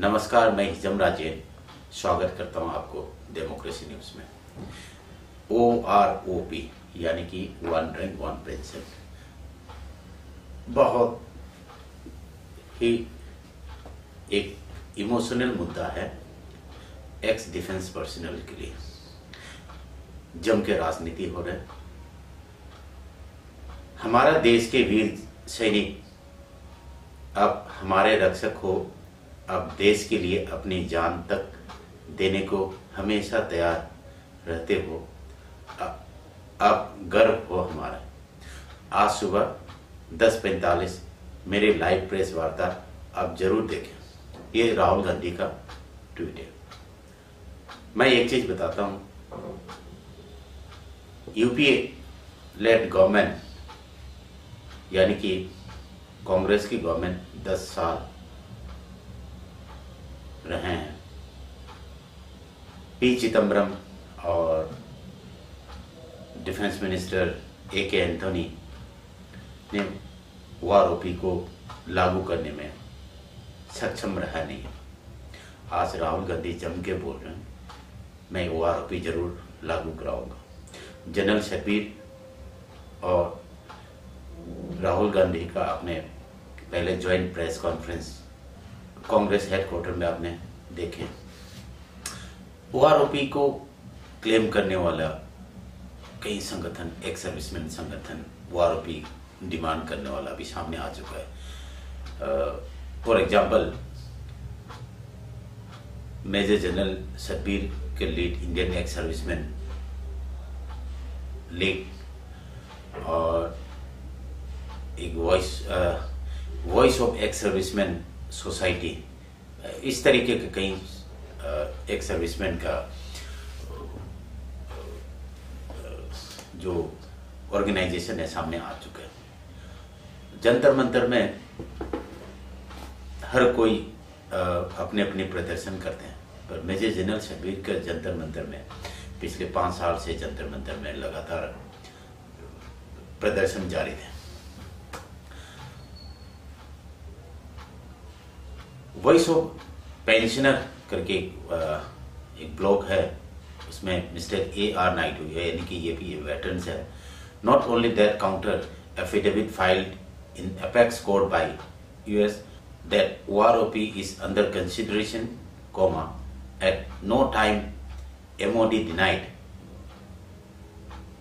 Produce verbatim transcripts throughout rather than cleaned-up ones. नमस्कार, मैं हिजम राजेन स्वागत करता हूं आपको डेमोक्रेसी न्यूज में। ओ आर ओ पी यानी कि वन रैंक वन पेंशन बहुत ही एक इमोशनल मुद्दा है एक्स डिफेंस पर्सनल के लिए। जम के राजनीति हो रहे। हमारा देश के वीर सैनिक आप हमारे रक्षक हो, आप देश के लिए अपनी जान तक देने को हमेशा तैयार रहते हो, आप, आप गर्व हो हमारा। आज सुबह दस पैंतालीस मेरे लाइव प्रेस वार्ता आप जरूर देखें। ये राहुल गांधी का ट्वीट है। मैं एक चीज बताता हूँ, यूपीए लेड गवर्नमेंट यानी कि कांग्रेस की गवर्नमेंट दस साल रहे हैं। पी चिदम्बरम और डिफेंस मिनिस्टर ए के एंटोनी ने ओआरओपी को लागू करने में सक्षम रहा नहीं। आज राहुल गांधी जम के बोल रहे हैं, मैं ओआरओपी जरूर लागू कराऊंगा। जनरल सबीर और राहुल गांधी का आपने पहले joint press conference Congress headquarter में आपने देखे। ओआरओपी को क्लेम करने वाला कई संगठन, एक सर्विसमैन संगठन ओआरओपी डिमांड करने वाला भी सामने आ चुका है। For example, major general Sabir के lead Indian ex serviceman league और एक voice voice of ex serviceman society, इस तरीके के कई एक सर्विसमैन का जो ऑर्गेनाइजेशन है सामने आ चुका है। जंतर मंतर में हर कोई अपने अपने प्रदर्शन करते हैं, पर मेजर जनरल सबीर के जंतर मंतर में पिछले पाँच साल से जंतर मंतर में लगातार प्रदर्शन जारी थे। वॉइस ऑफ पेंशनर करके एक ब्लॉग है, उसमें मिस्टर ए आर नायडू यानी कि ये भी वेटरन है। Not only that counter affidavit filed in apex court by us that OROP is under consideration comma at no time MoD denied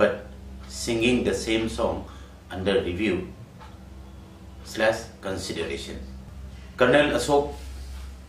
but singing the same song under review slash consideration. Colonel Ashok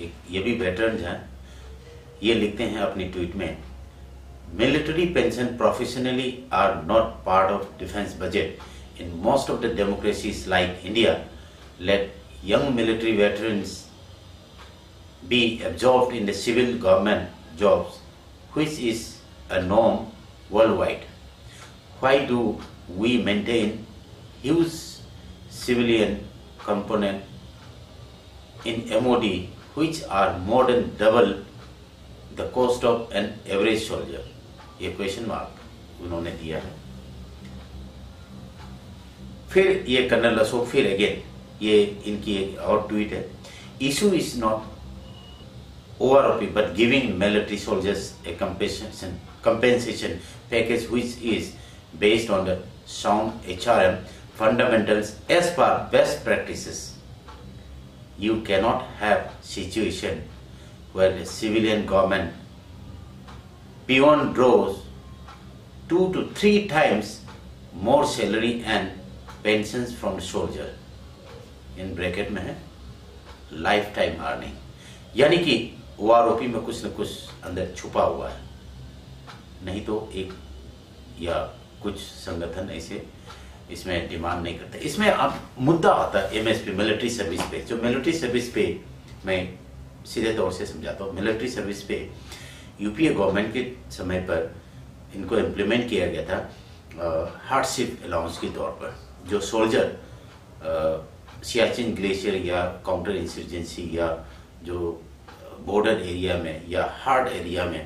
एक ये भी veteran हैं, ये लिखते हैं अपनी tweet में, military pension professionally are not part of defence budget in most of the democracies like India. Let young military veterans be absorbed in the civil government jobs which is a norm world wide. Why do we maintain huge civilian component in M O D which are more than double the cost of an average soldier? ये question mark उन्होंने दिया है। फिर ये colonel Ashok फिर again ये इनकी एक और ट्वीट है, issue is not O R O P but giving military soldiers a compensation compensation package which is based on the sound H R M fundamentals as per best practices. You cannot have situation where the civilian government beyond draws two to three times more salary and pensions from the soldier in bracket में है lifetime earning। यानी कि O R O P में कुछ न कुछ अंदर छुपा हुआ है, नहीं तो एक या कुछ संगठन ऐसे इसमें डिमांड नहीं करता। इसमें अब मुद्दा आता है एमएसपी मिलिट्री सर्विस पे। जो मिलिट्री सर्विस पे मैं सीधे तौर से समझाता हूँ, मिलिट्री सर्विस पे यूपीए गवर्नमेंट के समय पर इनको इम्प्लीमेंट किया गया था हार्डशिप अलाउंस के तौर पर। जो सोल्जर सियाचिन ग्लेशियर या काउंटर इंसर्जेंसी या जो बॉर्डर एरिया में या हार्ड एरिया में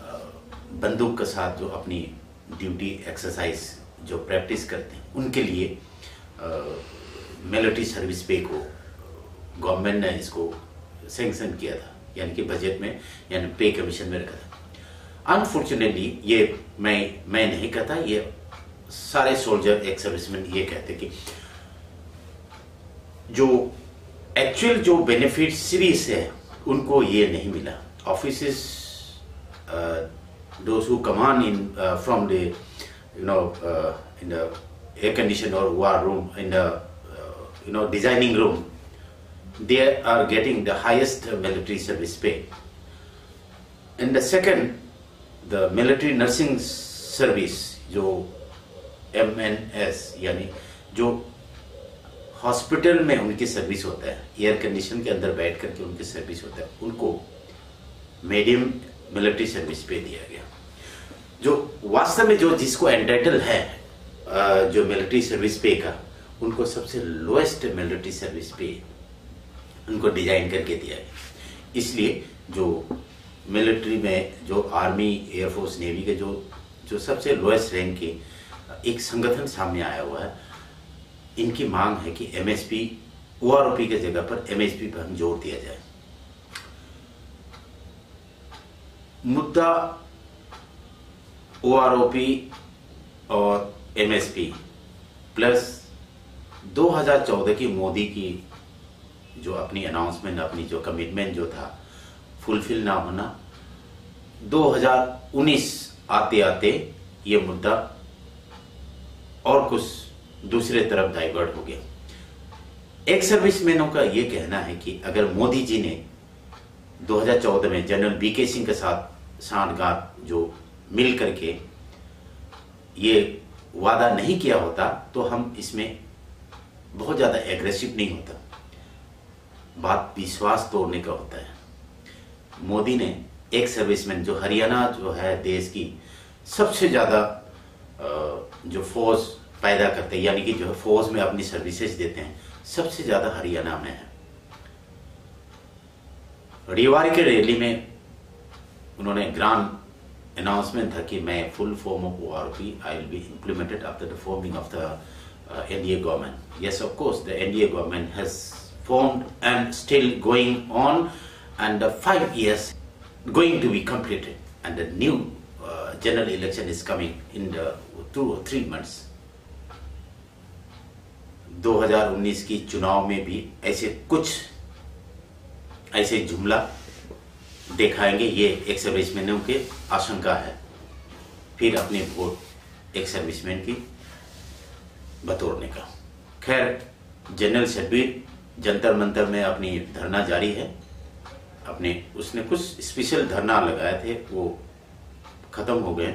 आ, बंदूक के साथ जो अपनी ड्यूटी एक्सरसाइज जो प्रैक्टिस करते हैं, उनके लिए मिलिट्री सर्विस पे को गवर्नमेंट ने इसको सेंक्शन किया था, यानी कि बजट में, यानी पे कमीशन में रखा था। अनफॉर्चुनेटली ये मैं मैं नहीं कहता, ये सारे सोल्जर एक्स सर्विसमैन ये कहते कि जो एक्चुअल जो बेनिफिशरीज है उनको ये नहीं मिला। Officers those who command in uh, from the you know uh, in the air conditioned or war room, in the uh, you know designing room, they are getting the highest military service pay. And the second, the military nursing service, जो M N S यानी जो hospital में उनकी service होता है, air condition के अंदर बैठ करके उनकी सर्विस होता है, उनको मीडियम मिलिट्री सर्विस पे दिया गया। जो वास्तव में जो जिसको एंटाइटल है जो मिलिट्री सर्विस पे का, उनको सबसे लोएस्ट मिलिट्री सर्विस पे उनको डिजाइन करके दिया गया। इसलिए जो मिलिट्री में जो आर्मी, एयरफोर्स, नेवी के जो जो सबसे लोएस्ट रैंक के एक संगठन सामने आया हुआ है, इनकी मांग है कि एमएसपी ओआरओपी के जगह पर एमएसपी पर हम जोर दिया जाए। मुद्दा ओआरओपी और एमएसपी प्लस दो हज़ार चौदह की मोदी की जो अपनी अनाउंसमेंट, अपनी जो कमिटमेंट जो था फुलफिल ना होना, दो हज़ार उन्नीस आते आते ये मुद्दा और कुछ दूसरे तरफ डाइवर्ट हो गया। एक्स सर्विसमैनों का ये कहना है कि अगर मोदी जी ने दो हज़ार चौदह में जनरल बी के सिंह के साथ सांठगांठ जो मिल करके ये वादा नहीं किया होता तो हम इसमें बहुत ज़्यादा एग्रेसिव नहीं होता। बात विश्वास तोड़ने का होता है। मोदी ने एक सर्विसमैन जो हरियाणा जो है देश की सबसे ज़्यादा जो फोर्स पैदा करते हैं, यानी कि जो फोर्स में अपनी सर्विसेज देते हैं, सबसे ज़्यादा हरियाणा में है। रेवाड़ी के रैली में उन्होंने ग्रांड अनाउंसमेंट था कि मैं full form of OROP I will be implemented after the forming of the NDA government. Yes, of course the NDA government has formed and still going on and the five years going to be completed and the new general election is coming in the two और three months. दो हज़ार उन्नीस की चुनाव में भी ऐसे कुछ ऐसे जुमला दिखाएंगे, ये एक्स सर्विसमैनों के आशंका है। फिर अपने वोट एक्स सर्विसमैन की बतौरने का। खैर, जनरल सबीर जंतर मंतर में अपनी धरना जारी है। अपने उसने कुछ स्पेशल धरना लगाए थे, वो खत्म हो गए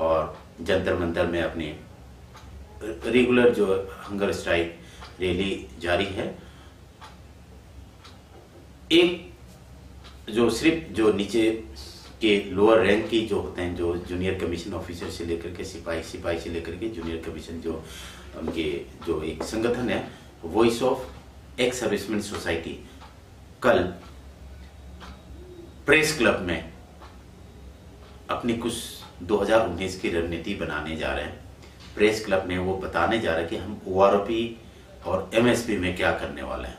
और जंतर मंतर में अपने रेगुलर जो हंगर स्ट्राइक रैली जारी है। एक जो सिर्फ जो नीचे के लोअर रैंक की जो होते हैं, जो जूनियर कमीशन ऑफिसर से लेकर के सिपाही सिपाही से लेकर के जूनियर कमीशन जो उनके जो एक संगठन है voice of ex serviceman society, कल प्रेस क्लब में अपनी कुछ दो हज़ार उन्नीस की रणनीति बनाने जा रहे हैं। प्रेस क्लब में वो बताने जा रहे हैं कि हम ओआरओपी और एमएसपी में क्या करने वाले हैं।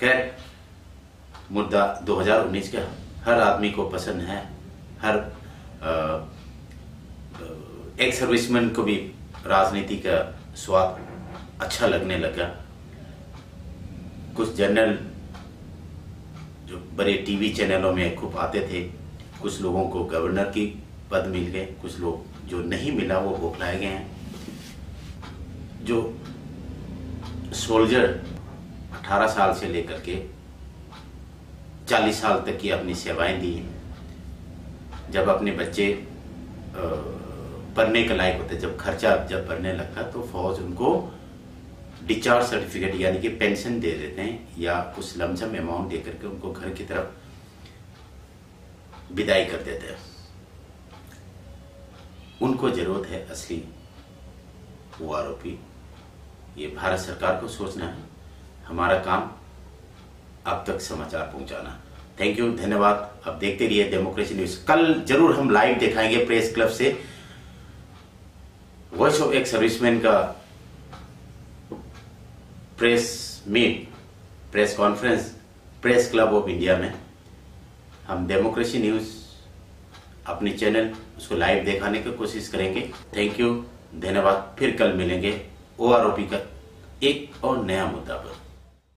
खैर, मुद्दा दो हज़ार उन्नीस का हर आदमी को पसंद है, हर एक सर्विसमैन को भी राजनीति का स्वाद अच्छा लगने लगा। कुछ जनरल जो बड़े टीवी चैनलों में खूब आते थे, कुछ लोगों को गवर्नर की पद मिल गए, कुछ लोग जो नहीं मिला वो बौखलाए गए हैं। जो सोल्जर अठारह साल से लेकर के चालीस साल तक की अपनी सेवाएं दी। जब अपने बच्चे पढ़ने के लायक होते, जब खर्चा जब बढ़ने लगता तो फौज उनको डिस्चार्ज सर्टिफिकेट यानी कि पेंशन दे देते हैं या कुछ लमसम अमाउंट दे करके उनको घर की तरफ विदाई कर देते हैं। उनको जरूरत है असली ओआरओपी। ये भारत सरकार को सोचना है। हमारा काम आप तक समाचार पहुंचाना। थैंक यू, धन्यवाद। आप देखते रहिए डेमोक्रेसी न्यूज। कल जरूर हम लाइव दिखाएंगे प्रेस क्लब से वॉइस ऑफ एक्स सर्विसमैन का press meet, press conference, press club of India में हम डेमोक्रेसी न्यूज़ अपने चैनल उसको लाइव दिखाने की कोशिश करेंगे। थैंक यू, धन्यवाद। फिर कल मिलेंगे ओ आर ओ पी का एक और नया मुद्दा पर।